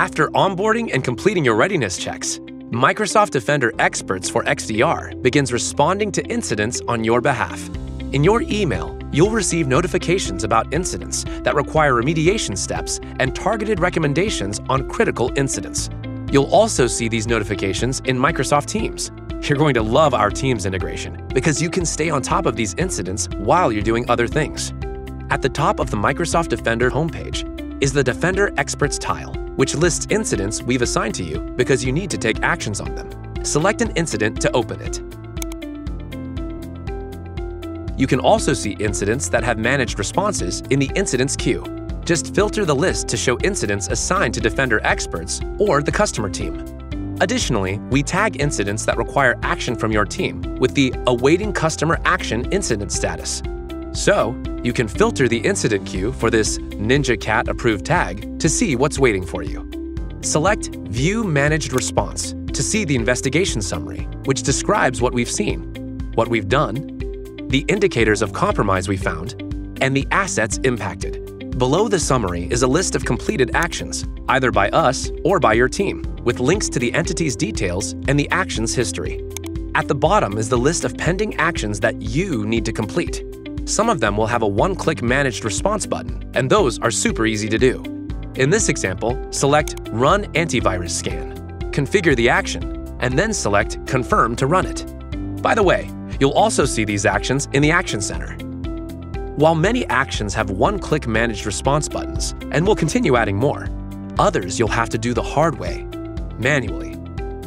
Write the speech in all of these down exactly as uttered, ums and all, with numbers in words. after onboarding and completing your readiness checks, Microsoft Defender Experts for X D R begins responding to incidents on your behalf. In your email, you'll receive notifications about incidents that require remediation steps and targeted recommendations on critical incidents. You'll also see these notifications in Microsoft Teams. You're going to love our Teams integration because you can stay on top of these incidents while you're doing other things. At the top of the Microsoft Defender homepage is the Defender Experts tile, which lists incidents we've assigned to you because you need to take actions on them. Select an incident to open it. You can also see incidents that have managed responses in the incidents queue. Just filter the list to show incidents assigned to Defender Experts or the customer team. Additionally, we tag incidents that require action from your team with the Awaiting Customer Action incident status. So, you can filter the incident queue for this Ninja Cat approved tag to see what's waiting for you. Select View Managed Response to see the investigation summary, which describes what we've seen, what we've done, the indicators of compromise we found, and the assets impacted. Below the summary is a list of completed actions, either by us or by your team, with links to the entity's details and the action's history. At the bottom is the list of pending actions that you need to complete. Some of them will have a one-click managed response button, and those are super easy to do. In this example, select Run Antivirus Scan, configure the action, and then select Confirm to run it. By the way, you'll also see these actions in the Action Center. While many actions have one-click managed response buttons, and we'll continue adding more, others you'll have to do the hard way, manually.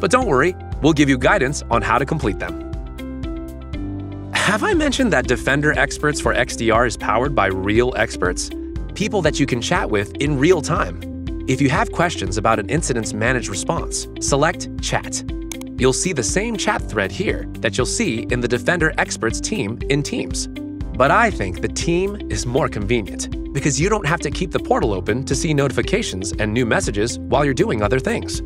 But don't worry, we'll give you guidance on how to complete them. Have I mentioned that Defender Experts for X D R is powered by real experts? People that you can chat with in real time. If you have questions about an incident's managed response, select Chat. You'll see the same chat thread here that you'll see in the Defender Experts team in Teams. But I think the team is more convenient because you don't have to keep the portal open to see notifications and new messages while you're doing other things.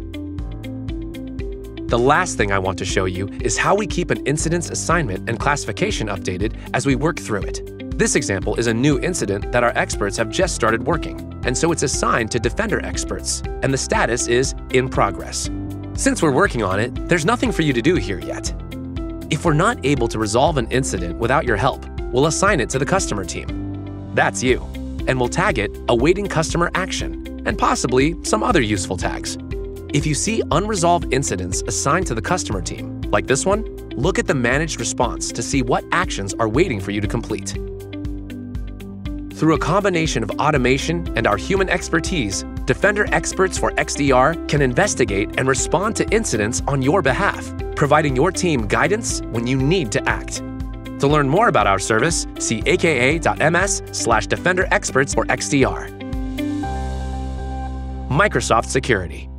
The last thing I want to show you is how we keep an incident's assignment and classification updated as we work through it. This example is a new incident that our experts have just started working, and so it's assigned to Defender Experts, and the status is in progress. Since we're working on it, there's nothing for you to do here yet. If we're not able to resolve an incident without your help, we'll assign it to the customer team. That's you. And we'll tag it Awaiting Customer Action and possibly some other useful tags. If you see unresolved incidents assigned to the customer team, like this one, look at the managed response to see what actions are waiting for you to complete. Through a combination of automation and our human expertise, Defender Experts for X D R can investigate and respond to incidents on your behalf, providing your team guidance when you need to act. To learn more about our service, see a k a dot m s slash Defender Experts for X D R. Microsoft Security.